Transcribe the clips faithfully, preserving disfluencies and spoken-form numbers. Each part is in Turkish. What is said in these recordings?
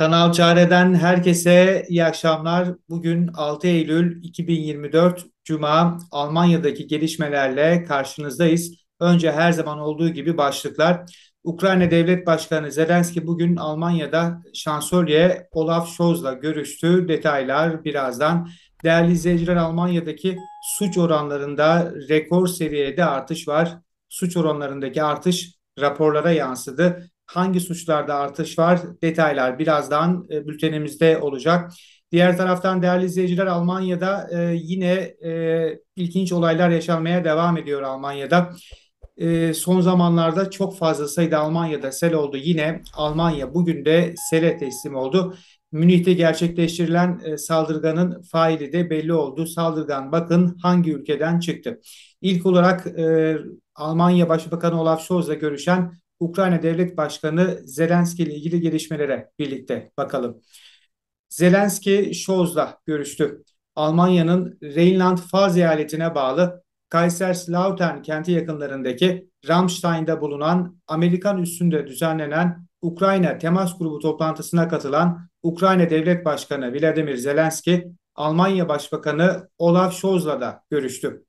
Kanal Çare'den herkese iyi akşamlar. Bugün altı Eylül iki bin yirmi dört Cuma, Almanya'daki gelişmelerle karşınızdayız. Önce her zaman olduğu gibi başlıklar. Ukrayna Devlet Başkanı Zelenski bugün Almanya'da Şansölye Olaf Scholz'la görüştü. Detaylar birazdan. Değerli izleyiciler, Almanya'daki suç oranlarında rekor seviyede artış var. Suç oranlarındaki artış raporlara yansıdı. Hangi suçlarda artış var? Detaylar birazdan bültenimizde olacak. Diğer taraftan değerli izleyiciler, Almanya'da e, yine e, ilginç olaylar yaşanmaya devam ediyor Almanya'da. E, son zamanlarda çok fazla sayıda Almanya'da sel oldu. Yine Almanya bugün de sele teslim oldu. Münih'te gerçekleştirilen e, saldırganın faili de belli oldu. Saldırgan bakın hangi ülkeden çıktı. İlk olarak e, Almanya Başbakanı Olaf Scholz'la görüşen Ukrayna Devlet Başkanı Zelenski ile ilgili gelişmelere birlikte bakalım. Zelenski Scholz'la görüştü. Almanya'nın Rheinland-Pfalz eyaletine bağlı Kaiserslautern kenti yakınlarındaki Ramstein'da bulunan Amerikan üssünde düzenlenen Ukrayna Temas Grubu toplantısına katılan Ukrayna Devlet Başkanı Volodymyr Zelenski, Almanya Başbakanı Olaf Scholz'la da görüştü.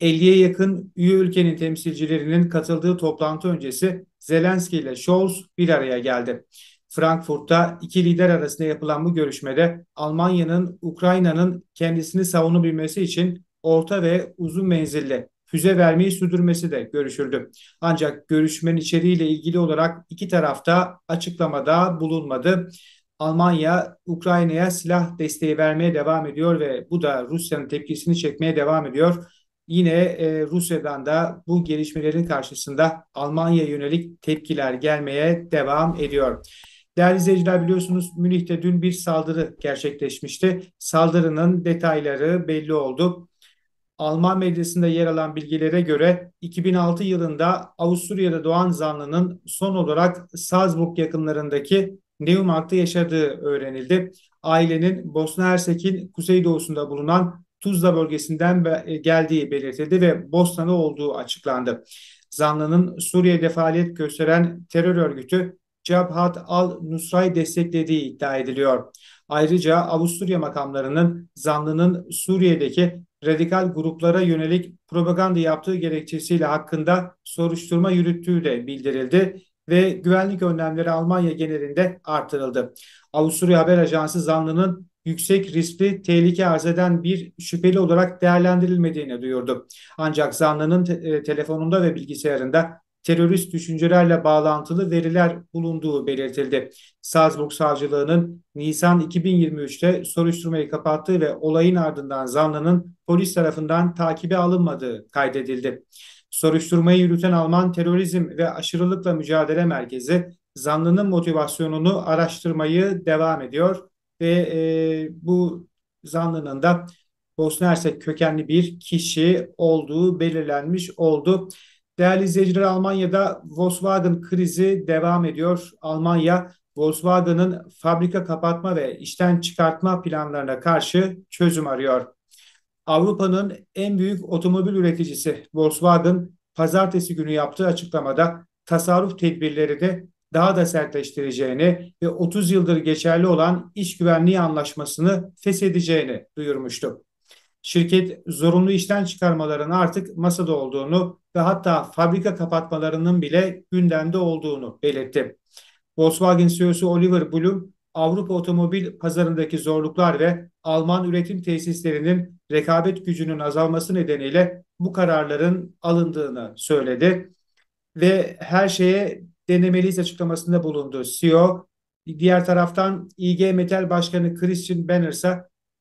elliye yakın üye ülkenin temsilcilerinin katıldığı toplantı öncesi Zelenski ile Scholz bir araya geldi. Frankfurt'ta iki lider arasında yapılan bu görüşmede Almanya'nın Ukrayna'nın kendisini savunabilmesi için orta ve uzun menzilli füze vermeyi sürdürmesi de görüşüldü. Ancak görüşmenin içeriğiyle ilgili olarak iki tarafta açıklamada bulunmadı. Almanya Ukrayna'ya silah desteği vermeye devam ediyor ve bu da Rusya'nın tepkisini çekmeye devam ediyor. Yine e, Rusya'dan da bu gelişmelerin karşısında Almanya'ya yönelik tepkiler gelmeye devam ediyor. Değerli izleyiciler, biliyorsunuz Münih'te dün bir saldırı gerçekleşmişti. Saldırının detayları belli oldu. Alman medyasında yer alan bilgilere göre iki bin altı yılında Avusturya'da doğan zanlının son olarak Salzburg yakınlarındaki Neumarkt'ta yaşadığı öğrenildi. Ailenin Bosna-Hersek'in kuzeydoğusunda bulunan Tuzla bölgesinden geldiği belirtildi ve Bosnalı olduğu açıklandı. Zanlının Suriye'de faaliyet gösteren terör örgütü Cebhat al-Nusra'yı desteklediği iddia ediliyor. Ayrıca Avusturya makamlarının zanlının Suriye'deki radikal gruplara yönelik propaganda yaptığı gerekçesiyle hakkında soruşturma yürüttüğü de bildirildi ve güvenlik önlemleri Almanya genelinde artırıldı. Avusturya Haber Ajansı zanlının yüksek riskli tehlike arz eden bir şüpheli olarak değerlendirilmediğini duyurdu. Ancak zanlının te- telefonunda ve bilgisayarında terörist düşüncelerle bağlantılı veriler bulunduğu belirtildi. Salzburg Savcılığı'nın Nisan iki bin yirmi üç'te soruşturmayı kapattığı ve olayın ardından zanlının polis tarafından takibe alınmadığı kaydedildi. Soruşturmayı yürüten Alman Terörizm ve Aşırılıkla Mücadele Merkezi zanlının motivasyonunu araştırmayı devam ediyor ve e, bu zanlının da Bosna-Hersek kökenli bir kişi olduğu belirlenmiş oldu. Değerli izleyiciler, Almanya'da Volkswagen krizi devam ediyor. Almanya, Volkswagen'ın fabrika kapatma ve işten çıkartma planlarına karşı çözüm arıyor. Avrupa'nın en büyük otomobil üreticisi Volkswagen, pazartesi günü yaptığı açıklamada tasarruf tedbirlerini daha da sertleştireceğini ve otuz yıldır geçerli olan iş güvenliği anlaşmasını feshedeceğini duyurmuştu. Şirket, zorunlu işten çıkarmaların artık masada olduğunu ve hatta fabrika kapatmalarının bile gündemde olduğunu belirtti. Volkswagen C E O'su Oliver Blume, Avrupa otomobil pazarındaki zorluklar ve Alman üretim tesislerinin rekabet gücünün azalması nedeniyle bu kararların alındığını söyledi ve her şeye denemeliyiz açıklamasında bulundu C E O. Diğer taraftan I G Metal Başkanı Christian Banner ise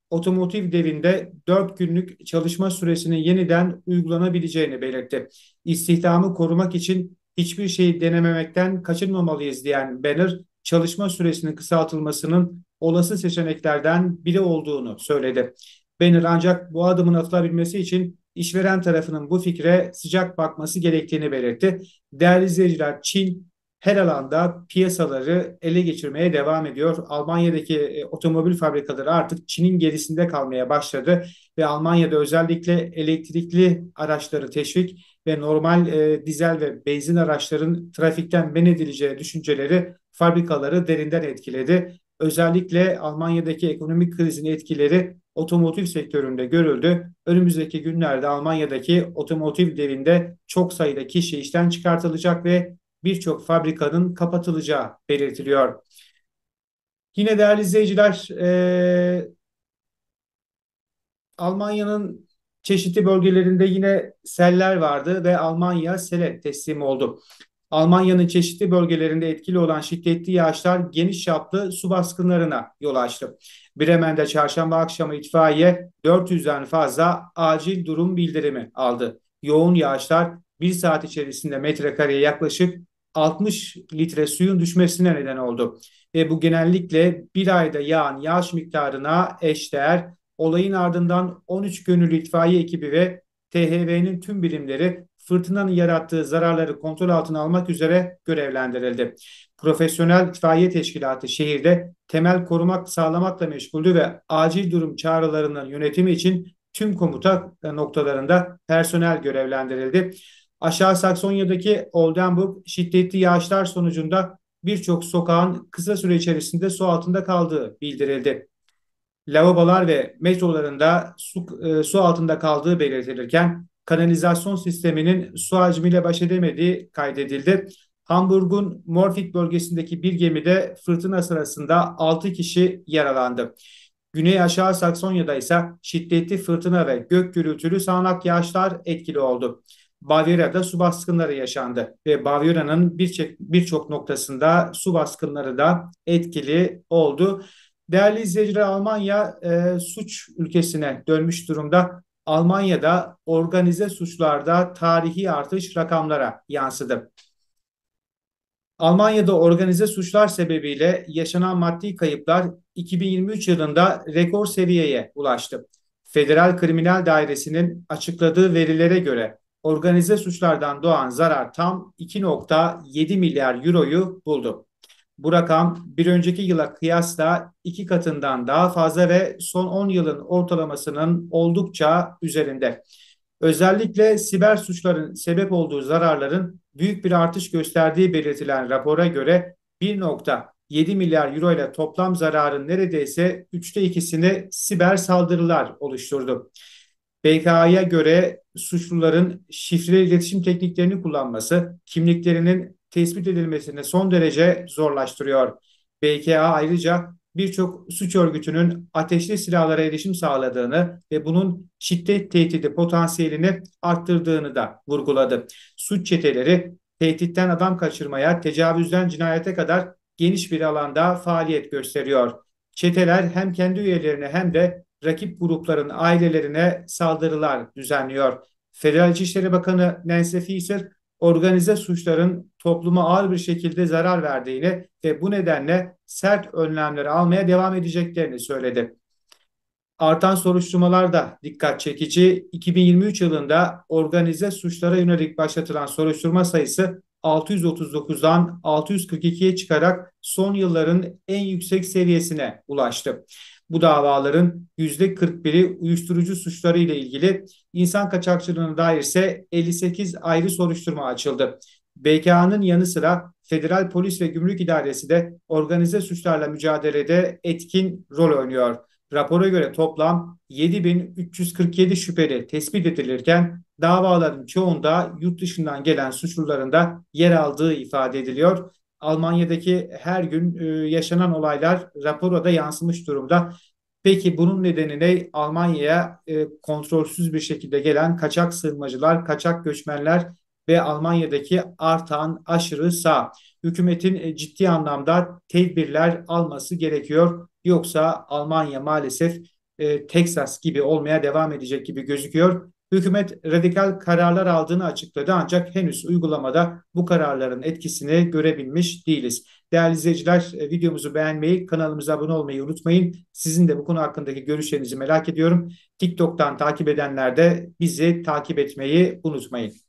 otomotiv devinde dört günlük çalışma süresinin yeniden uygulanabileceğini belirtti. İstihdamı korumak için hiçbir şeyi denememekten kaçınmamalıyız diyen Benir, çalışma süresinin kısaltılmasının olası seçeneklerden biri olduğunu söyledi. Benir ancak bu adımın atılabilmesi için işveren tarafının bu fikre sıcak bakması gerektiğini belirtti. Değerli izleyiciler, Çin her alanda piyasaları ele geçirmeye devam ediyor. Almanya'daki e, otomobil fabrikaları artık Çin'in gerisinde kalmaya başladı ve Almanya'da özellikle elektrikli araçları teşvik ve normal e, dizel ve benzin araçların trafikten men edileceği düşünceleri fabrikaları derinden etkiledi. Özellikle Almanya'daki ekonomik krizin etkileri otomotiv sektöründe görüldü. Önümüzdeki günlerde Almanya'daki otomotiv devinde çok sayıda kişi işten çıkartılacak ve birçok fabrikanın kapatılacağı belirtiliyor. Yine değerli izleyiciler, e, Almanya'nın çeşitli bölgelerinde yine seller vardı ve Almanya sele teslim oldu. Almanya'nın çeşitli bölgelerinde etkili olan şiddetli yağışlar geniş çaplı su baskınlarına yol açtı. Bremen'de çarşamba akşamı itfaiye dört yüzden fazla acil durum bildirimi aldı. Yoğun yağışlar bir saat içerisinde metrekareye yaklaşık altmış litre suyun düşmesine neden oldu. Ve bu genellikle bir ayda yağan yağış miktarına eşdeğer. Olayın ardından on üç gönüllü itfaiye ekibi ve T H V'nin tüm birimleri fırtınanın yarattığı zararları kontrol altına almak üzere görevlendirildi. Profesyonel itfaiye teşkilatı şehirde temel korumak sağlamakla meşguldü ve acil durum çağrılarının yönetimi için tüm komuta noktalarında personel görevlendirildi. Aşağı Saksonya'daki Oldenburg şiddetli yağışlar sonucunda birçok sokağın kısa süre içerisinde su altında kaldığı bildirildi. Lavabolar ve metrolarında su, e, su altında kaldığı belirtilirken kanalizasyon sisteminin su hacmiyle baş edemediği kaydedildi. Hamburg'un Morfit bölgesindeki bir gemide fırtına sırasında altı kişi yaralandı. Güney Aşağı Saksonya'da ise şiddetli fırtına ve gök gürültülü sağanak yağışlar etkili oldu. Bavyera'da su baskınları yaşandı ve Bavyera'nın birçok noktasında su baskınları da etkili oldu. Değerli izleyiciler, Almanya e, suç ülkesine dönmüş durumda. Almanya'da organize suçlarda tarihi artış rakamlara yansıdı. Almanya'da organize suçlar sebebiyle yaşanan maddi kayıplar iki bin yirmi üç yılında rekor seviyeye ulaştı. Federal Kriminal Dairesi'nin açıkladığı verilere göre organize suçlardan doğan zarar tam iki nokta yedi milyar euroyu buldu. Bu rakam bir önceki yıla kıyasla iki katından daha fazla ve son on yılın ortalamasının oldukça üzerinde. Özellikle siber suçların sebep olduğu zararların büyük bir artış gösterdiği belirtilen rapora göre bir nokta yedi milyar euro ile toplam zararın neredeyse üçte ikisini siber saldırılar oluşturdu. B K A'ya göre suçluların şifreli iletişim tekniklerini kullanması kimliklerinin tespit edilmesini son derece zorlaştırıyor. B K A ayrıca birçok suç örgütünün ateşli silahlara erişim sağladığını ve bunun şiddet tehdidi potansiyelini arttırdığını da vurguladı. Suç çeteleri tehditten adam kaçırmaya, tecavüzden cinayete kadar geniş bir alanda faaliyet gösteriyor. Çeteler hem kendi üyelerine hem de rakip grupların ailelerine saldırılar düzenliyor. Federal İçişleri Bakanı Nancy Faeser, organize suçların topluma ağır bir şekilde zarar verdiğini ve bu nedenle sert önlemleri almaya devam edeceklerini söyledi. Artan soruşturmalar da dikkat çekici. iki bin yirmi üç yılında organize suçlara yönelik başlatılan soruşturma sayısı altı yüz otuz dokuzdan altı yüz kırk ikiye çıkarak son yılların en yüksek seviyesine ulaştı. Bu davaların yüzde kırk biri uyuşturucu suçları ile ilgili, insan kaçakçılığına dair ise elli sekiz ayrı soruşturma açıldı. B K A'nın yanı sıra Federal Polis ve Gümrük İdaresi de organize suçlarla mücadelede etkin rol oynuyor. Rapora göre toplam yedi bin üç yüz kırk yedi şüpheli tespit edilirken davaların çoğunda yurt dışından gelen suçluların da yer aldığı ifade ediliyor. Almanya'daki her gün e, yaşanan olaylar rapora da yansımış durumda. Peki bunun nedeni ne? Almanya'ya e, kontrolsüz bir şekilde gelen kaçak sığınmacılar, kaçak göçmenler ve Almanya'daki artan aşırı sağ. Hükümetin e, ciddi anlamda tedbirler alması gerekiyor. Yoksa Almanya maalesef e, Texas gibi olmaya devam edecek gibi gözüküyor. Hükümet radikal kararlar aldığını açıkladı ancak henüz uygulamada bu kararların etkisini görebilmiş değiliz. Değerli izleyiciler, videomuzu beğenmeyi, kanalımıza abone olmayı unutmayın. Sizin de bu konu hakkındaki görüşlerinizi merak ediyorum. TikTok'tan takip edenler de bizi takip etmeyi unutmayın.